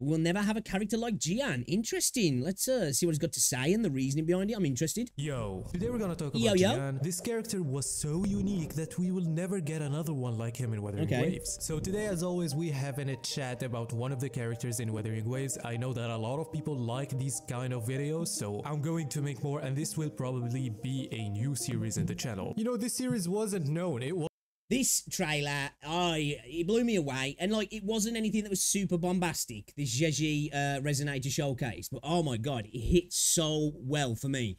We'll never have a character like Jiyan. Interesting. Let's see what he's got to say and the reasoning behind it. I'm interested. Yo, today we're gonna talk about Jiyan. This character was so unique that we will never get another one like him in Wuthering Waves. So today, as always, we have a chat about one of the characters in Wuthering Waves. I know that a lot of people like these kind of videos, so I'm going to make more, and this will probably be a new series in the channel. You know, this series wasn't known. It was this trailer, it blew me away. And, like, it wasn't anything that was super bombastic. This Zheji resonated to showcase. But, oh, my God, it hit so well for me.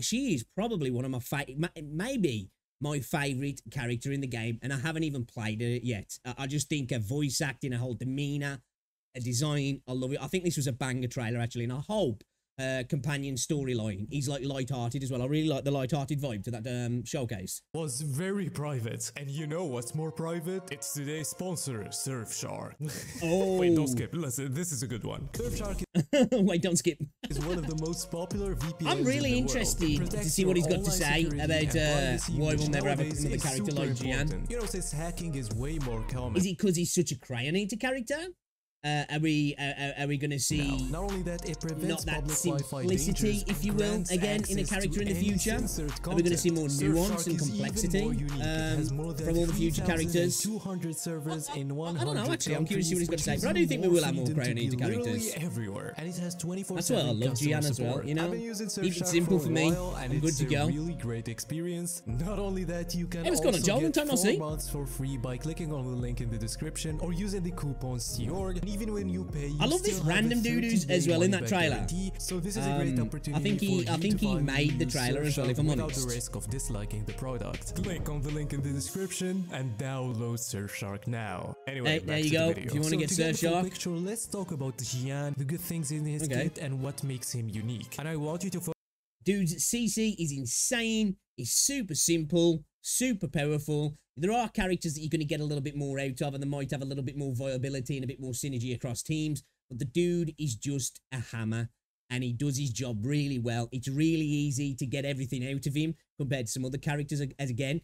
She is probably one of my maybe my favourite character in the game. And I haven't even played her yet. I just think her voice acting, her whole demeanour, her design, I love it. I think this was a banger trailer, actually. And I hope companion storyline. He's like light-hearted as well. I really like the light-hearted vibe to that showcase. Was very private, and you know what's more private? It's today's sponsor, Surfshark. Oh, wait, don't skip. Listen, this is a good one. Surfshark. Wait, don't skip. Is one of the most popular VPNs. I'm really interested to see what he's got to say about why we'll never have another character like Jiyan. You know, since hacking is way more common. Is it because he's such a cryonita character? Are we gonna see not only that, it prevents not that simplicity, if you will, again in a character in the future? Are we gonna see more nuance and complexity from all the future characters? 200 servers in 100 I don't know, actually. I'm curious to see what he's got to say, but I do think we will have more cryonita characters. Everywhere. And it has 24/7. That's why I love Jiyan as well. You know, keep it simple for me. I'm good to go. Really great experience. Not only that, you can also get 4 months for free by clicking on the link in the description or using the coupon stioorg. Even when you pay, you I love this random dude as well in that trailer. So this is a great opportunity. I think he made the trailer as well, if I'm honest. Without the risk of disliking the product. Click on the link in the description and download Surfshark now. Anyway, there you go. If you want to get Surfshark, let's talk about Jiyan, the good things in his kit and what makes him unique. And I want you to dude's CC is insane. He's super simple, super powerful. There are characters that you're going to get a little bit more out of, and they might have a little bit more viability and a bit more synergy across teams, but the dude is just a hammer, and he does his job really well. It's really easy to get everything out of him compared to some other characters, as again,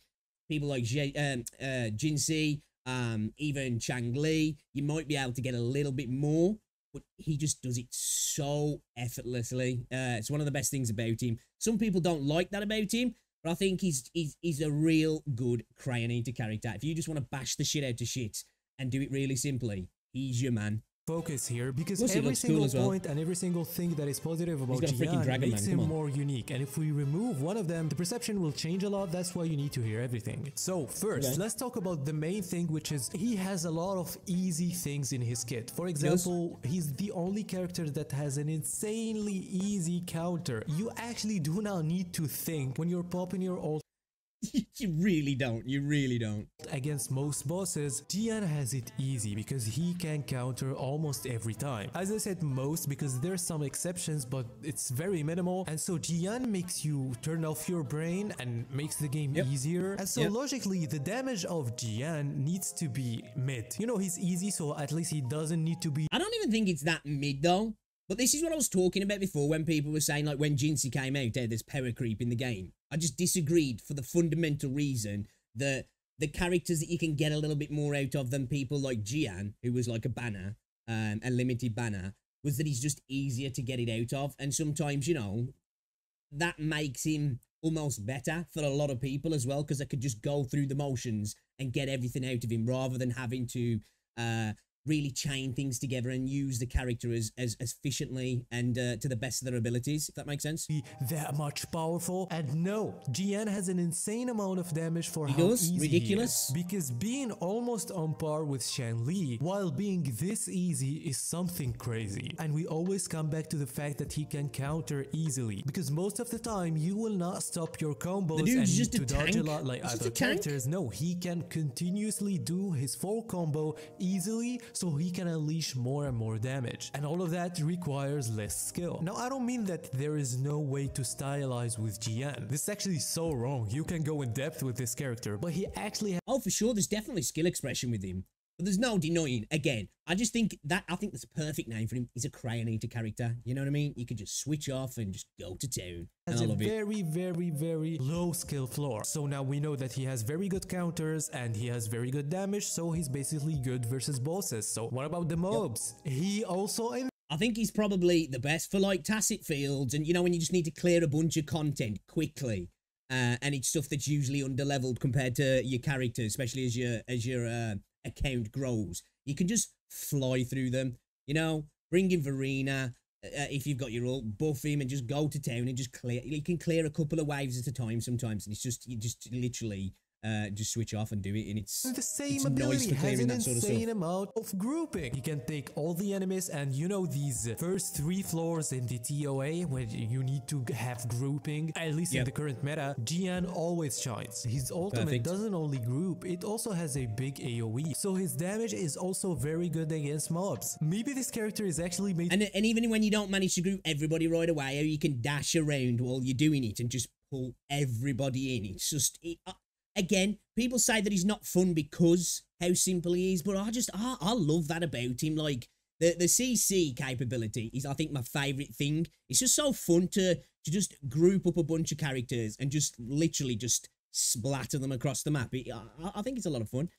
people like Jinhsi, even Changli. You might be able to get a little bit more, but he just does it so effortlessly. It's one of the best things about him. Some people don't like that about him, but I think he's a real good cryonita character. If you just want to bash the shit out of shit and do it really simply, he's your man. Focus here, because every single point and every single thing that is positive about Jiyan makes him more unique, and if we remove one of them, the perception will change a lot. That's why you need to hear everything. So first, let's talk about the main thing, which is he has a lot of easy things in his kit. For example, he's the only character that has an insanely easy counter. You actually do not need to think when you're popping your ult. You really don't. You really don't. Against most bosses, Jiyan has it easy because he can counter almost every time. As I said, most, because there's some exceptions, but it's very minimal. And so Jiyan makes you turn off your brain and makes the game easier. And so logically, the damage of Jiyan needs to be mid. You know, he's easy, so at least he doesn't need to be. I don't even think it's that mid though. But this is what I was talking about before when people were saying, like, when Jinhsi came out, there's power creep in the game. I just disagreed for the fundamental reason that the characters that you can get a little bit more out of than people like Jiyan, who was like a banner, a limited banner, was that he's just easier to get it out of. And sometimes, you know, that makes him almost better for a lot of people as well, because they could just go through the motions and get everything out of him rather than having to really chain things together and use the character as efficiently and to the best of their abilities, if that makes sense. Be that much powerful. And no, Jiyan has an insane amount of damage for how easy ridiculous. He is. Because being almost on par with Shen Li while being this easy is something crazy. And we always come back to the fact that he can counter easily, because most of the time you will not stop your combos and just need to dodge a lot like other characters. No, he can continuously do his full combo easily, so he can unleash more and more damage, and all of that requires less skill. Now, I don't mean that there is no way to stylize with Jiyan. This is actually so wrong. You can go in depth with this character, but he actually has for sure, there's definitely skill expression with him. But there's no denying, again, I think that's a perfect name for him. He's a crayon eater character. You know what I mean? You can just switch off and just go to town. Has a very, very, very low skill floor. So now we know that he has very good counters and he has very good damage. So he's basically good versus bosses. So what about the mobs? Yep. He also... I think he's probably the best for like tacit fields and, you know, when you just need to clear a bunch of content quickly. And it's stuff that's usually under-leveled compared to your character, especially as your account grows. You can just fly through them, you know, bring in Verina, if you've got your ult, buff him and just go to town and just clear. You can clear a couple of waves at a time sometimes, and it's just, you just literally... just switch off and do it, and it's the same ability has an insane amount of grouping. You can take all the enemies, and you know these first three floors in the TOA where you need to have grouping, at least in the current meta, Jiyan always shines. His ultimate doesn't only group, it also has a big AoE, so his damage is also very good against mobs. Maybe this character is actually made... And even when you don't manage to group everybody right away, you can dash around while you're doing it and just pull everybody in. It's just... Again, people say that he's not fun because how simple he is, but I love that about him. Like, the CC capability is, I think, my favourite thing. It's just so fun to just group up a bunch of characters and just literally just splatter them across the map. I think it's a lot of fun.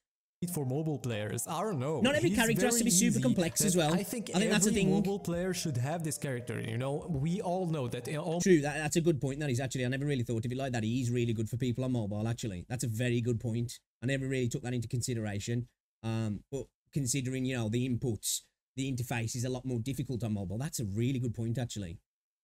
For mobile players, I don't know. Not every character has to be super complex as well. I think that's a thing. Mobile player should have this character, you know. We all know that. True, that's a good point. That is actually, I never really thought of it like that. He's really good for people on mobile, actually. That's a very good point. I never really took that into consideration. But considering, you know, the inputs, the interface is a lot more difficult on mobile. That's a really good point, actually.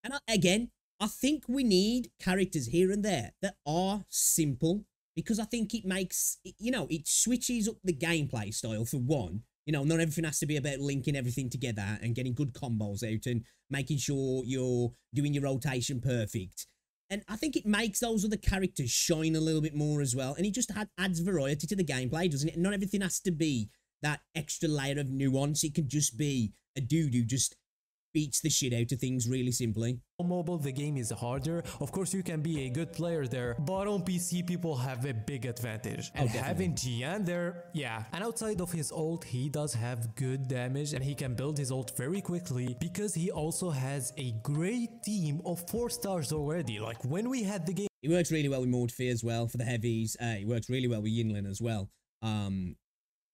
And again, I think we need characters here and there that are simple. Because I think it makes, you know, it switches up the gameplay style for one. You know, not everything has to be about linking everything together and getting good combos out and making sure you're doing your rotation perfect. And I think it makes those other characters shine a little bit more as well. And it just adds variety to the gameplay, doesn't it? Not everything has to be that extra layer of nuance. It can just be a dude who just beats the shit out of things really simply. On mobile, the game is harder. Of course, you can be a good player there, but on PC, people have a big advantage. And having Jiyan there, yeah. And outside of his ult, he does have good damage, and he can build his ult very quickly because he also has a great team of 4 stars already. Like, when we had the game... He works really well with Mortefi as well for the heavies. He works really well with Yinlin as well.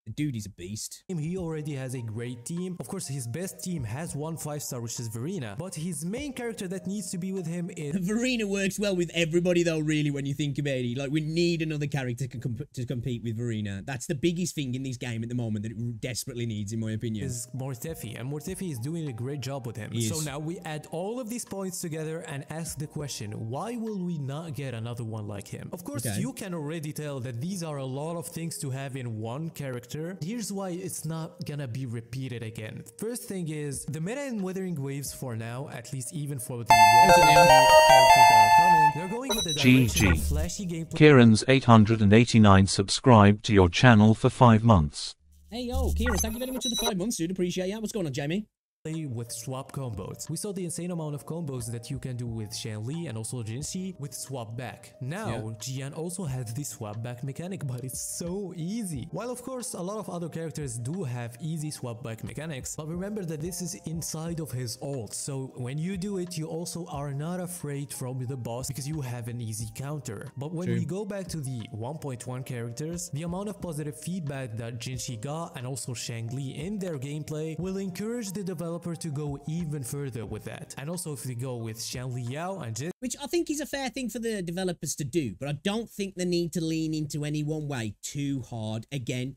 The dude is a beast. He already has a great team. Of course, his best team has 1 5-star, which is Verina. But his main character that needs to be with him is... Verina works well with everybody, though, really, when you think about it. Like, we need another character to compete with Verina. That's the biggest thing in this game at the moment that it desperately needs, in my opinion. Is Mortefi. And Mortefi is doing a great job with him. Yes. So now we add all of these points together and ask the question, why will we not get another one like him? Of course, you can already tell that these are a lot of things to have in one character. Here's why it's not gonna be repeated again. First thing is, the meta in Wuthering Waves for now, at least even for the characters that are coming, they're going with the direction of flashy gameplay. Kieran's 889 subscribed to your channel for 5 months. Hey yo, Kieran, thank you very much for the 5 months, dude. Appreciate it. What's going on, Jamie? Play with swap combos. We saw the insane amount of combos that you can do with Shen Li and also Jinhsi with swap back. Now, Jiyan also has the swap back mechanic, but it's so easy. While of course a lot of other characters do have easy swap back mechanics, but remember that this is inside of his ult. So when you do it, you also are not afraid from the boss because you have an easy counter. But when we go back to the 1.1 characters, the amount of positive feedback that Jinhsi got and also Changli in their gameplay will encourage the developers to go even further with that. And also if we go with Shen Li and Jin, which I think is a fair thing for the developers to do, but I don't think they need to lean into any one way too hard. Again,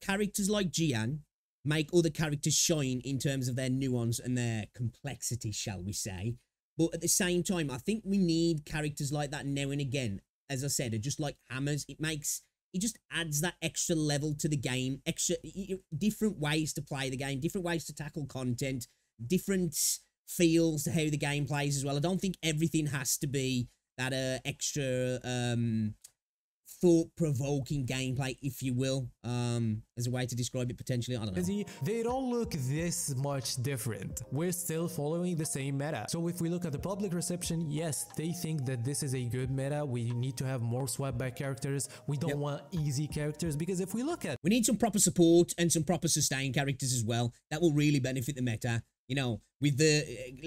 characters like Jiyan make other characters shine in terms of their nuance and their complexity, shall we say. But at the same time, I think we need characters like that now and again. As I said, are just like hammers. It just adds that extra level to the game, extra different ways to play the game, different ways to tackle content, different feels to how the game plays as well. I don't think everything has to be that extra thought-provoking gameplay, if you will, as a way to describe it potentially. I don't know. See, they don't look this much different. We're still following the same meta. So if we look at the public reception, yes, they think that this is a good meta. We need to have more swap-back characters. We don't want easy characters, because if we look at... We need some proper support and some proper sustain characters as well. That will really benefit the meta. You know, with the,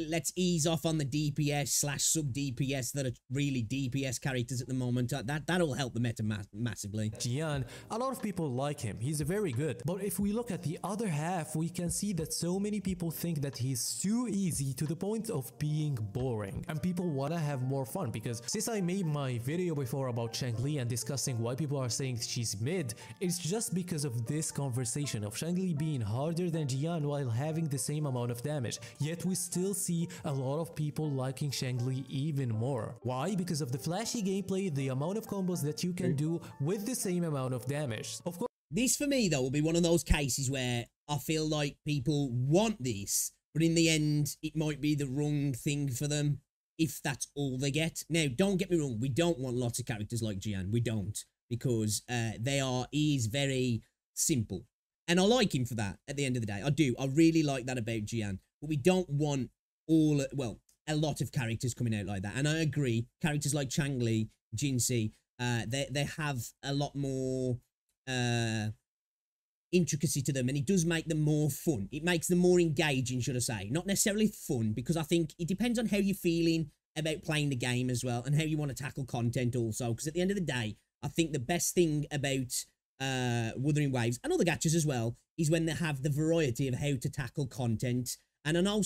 let's ease off on the DPS slash sub-DPS that are really DPS characters at the moment. That'll help the meta massively. Jiyan, a lot of people like him. He's very good. But if we look at the other half, we can see that so many people think that he's too easy to the point of being boring. And people want to have more fun, because since I made my video before about Changli and discussing why people are saying she's mid, it's just because of this conversation of Changli being harder than Jiyan while having the same amount of damage, yet we still see a lot of people liking Changli even more. Why? Because of the flashy gameplay, the amount of combos that you can do with the same amount of damage. Of course, this for me though will be one of those cases where I feel like people want this, but in the end it might be the wrong thing for them if that's all they get. Now, don't get me wrong, we don't want lots of characters like Jiyan. We don't, because he is very simple. And I like him for that at the end of the day. I do. I really like that about Jiyan. But we don't want all, well, a lot of characters coming out like that. And I agree. Characters like Changli, Jinhsi, they have a lot more intricacy to them. And it does make them more fun. It makes them more engaging, should I say. Not necessarily fun, because I think it depends on how you're feeling about playing the game as well. And how you want to tackle content also. Because at the end of the day, I think the best thing about... Wuthering Waves and other gachas as well is when they have the variety of how to tackle content. And I know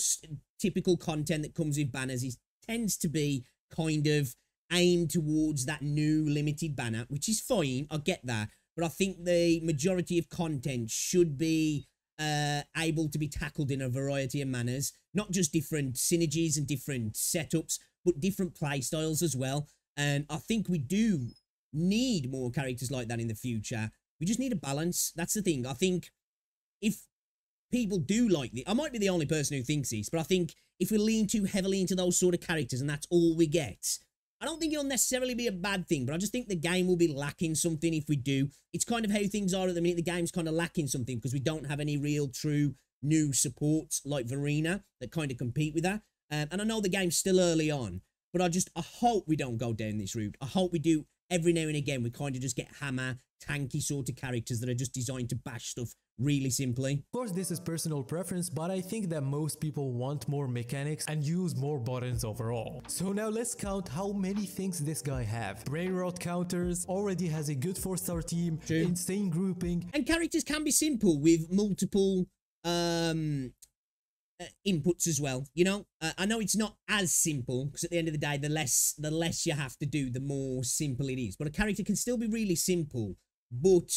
typical content that comes with banners tends to be kind of aimed towards that new limited banner, which is fine, I get that, but I think the majority of content should be able to be tackled in a variety of manners, not just different synergies and different setups, but different play styles as well. And I think we do need more characters like that in the future. We just need a balance. That's the thing. I think if people do like this, I might be the only person who thinks this, but I think if we lean too heavily into those sort of characters and that's all we get, I don't think it'll necessarily be a bad thing, but I just think the game will be lacking something if we do. It's kind of how things are at the minute. The game's kind of lacking something because we don't have any real true new supports like Verina that kind of compete with that. And I know the game's still early on, but I hope we don't go down this route. I hope we do. Every now and again, we kind of just get hammer, tanky sort of characters that are just designed to bash stuff really simply. Of course, this is personal preference, but I think that most people want more mechanics and use more buttons overall. So now let's count how many things this guy have. Brain rot counters, already has a good 4-star team, insane grouping. And characters can be simple with multiple inputs as well, you know. I know it's not as simple, because at the end of the day, the less you have to do, the more simple it is. But a character can still be really simple, but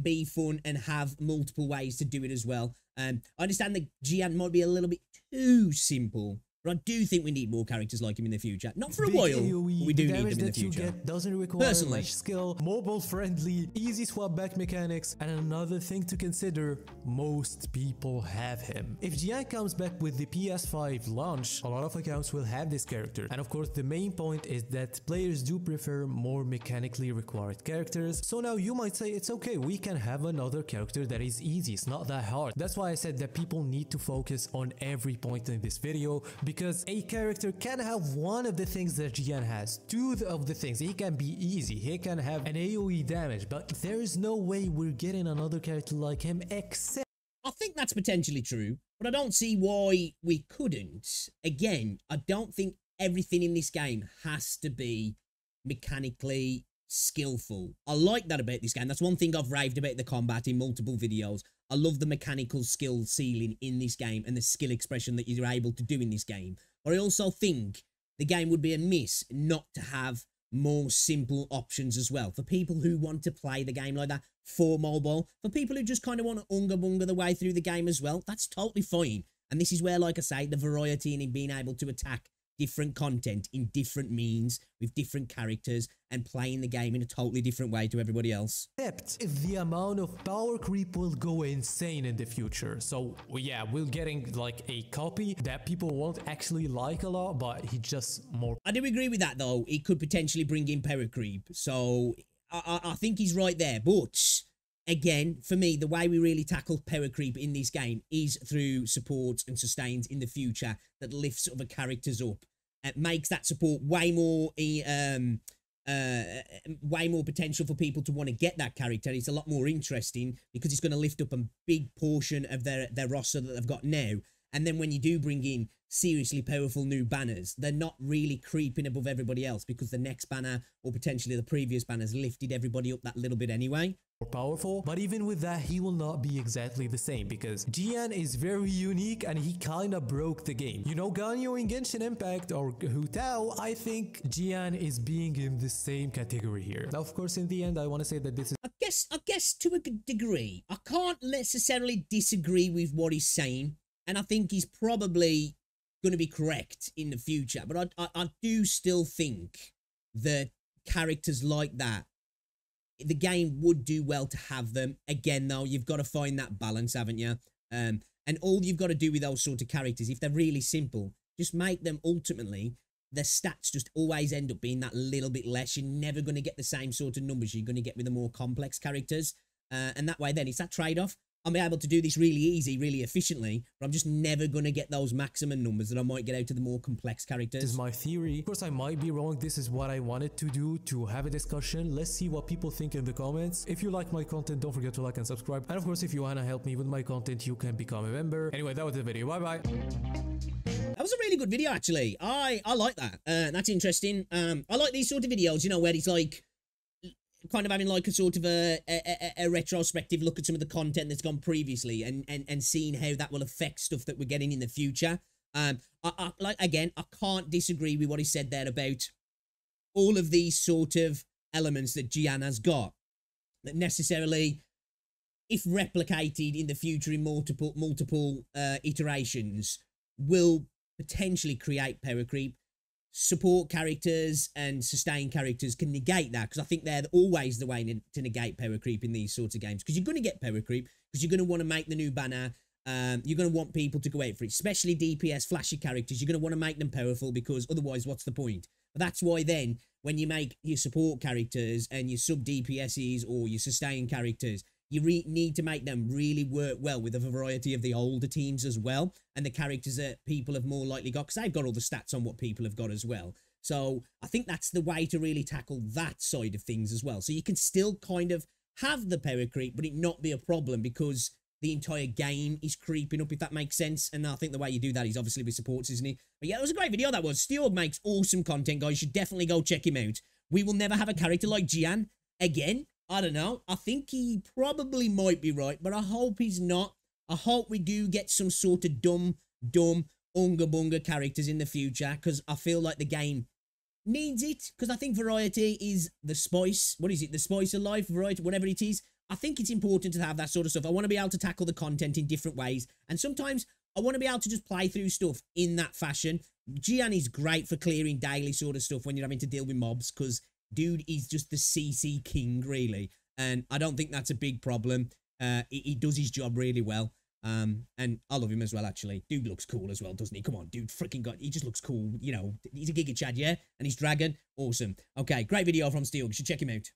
be fun and have multiple ways to do it as well. I understand that Jiyan might be a little bit too simple, but I do think we need more characters like him in the future. Not for a while, but we do need them in the future. Doesn't require much skill, mobile-friendly, easy swap-back mechanics, and another thing to consider, most people have him. If Jiyan comes back with the PS5 launch, a lot of accounts will have this character. And of course, the main point is that players do prefer more mechanically required characters. So now you might say, it's okay, we can have another character that is easy, it's not that hard. That's why I said that people need to focus on every point in this video, because a character can have one of the things that Jiyan has, two of the things. He can be easy, he can have an AoE damage, but there is no way we're getting another character like him except... I think that's potentially true, but I don't see why we couldn't. Again, I don't think everything in this game has to be mechanically skillful. I like that about this game. That's one thing I've raved about the combat in multiple videos. I love the mechanical skill ceiling in this game and the skill expression that you're able to do in this game. But I also think the game would be amiss not to have more simple options as well. For people who want to play the game like that for mobile, for people who just kind of want to unga-bunga the way through the game as well, that's totally fine. And this is where, like I say, the variety and in being able to attack different content in different means with different characters and playing the game in a totally different way to everybody else. Except if the amount of power creep will go insane in the future. So yeah, we're getting like a copy that people won't actually like a lot, but he just more... I do agree with that though. It could potentially bring in power creep. So I think he's right there. But again, for me, the way we really tackle power creep in this game is through support and sustains in the future that lifts other characters up. It makes that support way more potential for people to want to get that character. It's a lot more interesting because it's going to lift up a big portion of their roster that they've got now. And then when you do bring in seriously powerful new banners, they're not really creeping above everybody else because the next banner or potentially the previous banners lifted everybody up that little bit anyway. Powerful, but even with that, he will not be exactly the same because Jiyan is very unique and he kinda broke the game. You know, Ganyu in Genshin Impact or Hu Tao, I think Jiyan is being in the same category here. Now, of course, in the end, I want to say that this is... I guess to a degree, I can't necessarily disagree with what he's saying, and I think he's probably going to be correct in the future, but I do still think that characters like that, the game would do well to have them. Again, though, you've got to find that balance, haven't you? And all you've got to do with those sort of characters, if they're really simple, just make them ultimately, their stats just always end up being that little bit less. You're never going to get the same sort of numbers you're going to get with the more complex characters. And that way, then, it's that trade-off. I'm able to do this really easy, really efficiently, but I'm just never going to get those maximum numbers that I might get out of the more complex characters. This is my theory. Of course, I might be wrong. This is what I wanted to do, to have a discussion. Let's see what people think in the comments. If you like my content, don't forget to like and subscribe. And of course, if you want to help me with my content, you can become a member. Anyway, that was the video. Bye-bye. That was a really good video, actually. I like that. That's interesting. I like these sort of videos, you know, where it's like... kind of having like a sort of a retrospective look at some of the content that's gone previously and seeing how that will affect stuff that we're getting in the future. I can't disagree with what he said there about all of these sort of elements that Jiyan has got that necessarily, if replicated in the future in multiple iterations, will potentially create power creep. Support characters and sustain characters can negate that, because I think they're always the way to negate power creep in these sorts of games, because you're going to get power creep because you're going to want to make the new banner. You're going to want people to go out for it, especially DPS flashy characters. You're going to want to make them powerful because otherwise what's the point? But that's why then when you make your support characters and your sub DPSs or your sustain characters, you need to make them really work well with a variety of the older teams as well, and the characters that people have more likely got, because they've got all the stats on what people have got as well. So I think that's the way to really tackle that side of things as well. So you can still kind of have the power creep, but it not be a problem because the entire game is creeping up, if that makes sense. And I think the way you do that is obviously with supports, isn't it? But yeah, that was a great video, that was. Stioorg makes awesome content, guys. You should definitely go check him out. We will never have a character like Jiyan again. I don't know. I think he probably might be right, but I hope he's not. I hope we do get some sort of dumb, unga-bunga characters in the future, because I feel like the game needs it, because I think variety is the spice. What is it? The spice of life, variety, whatever it is. I think it's important to have that sort of stuff. I want to be able to tackle the content in different ways, and sometimes I want to be able to just play through stuff in that fashion. Jiyan is great for clearing daily sort of stuff when you're having to deal with mobs, because... dude is just the CC king, really, and I don't think that's a big problem. He does his job really well, and I love him as well, actually. Dude looks cool as well, doesn't he? Come on, dude, freaking God, he just looks cool, you know. He's a Giga Chad, yeah? And he's Dragon, awesome. Okay, great video from stioorg, you should check him out.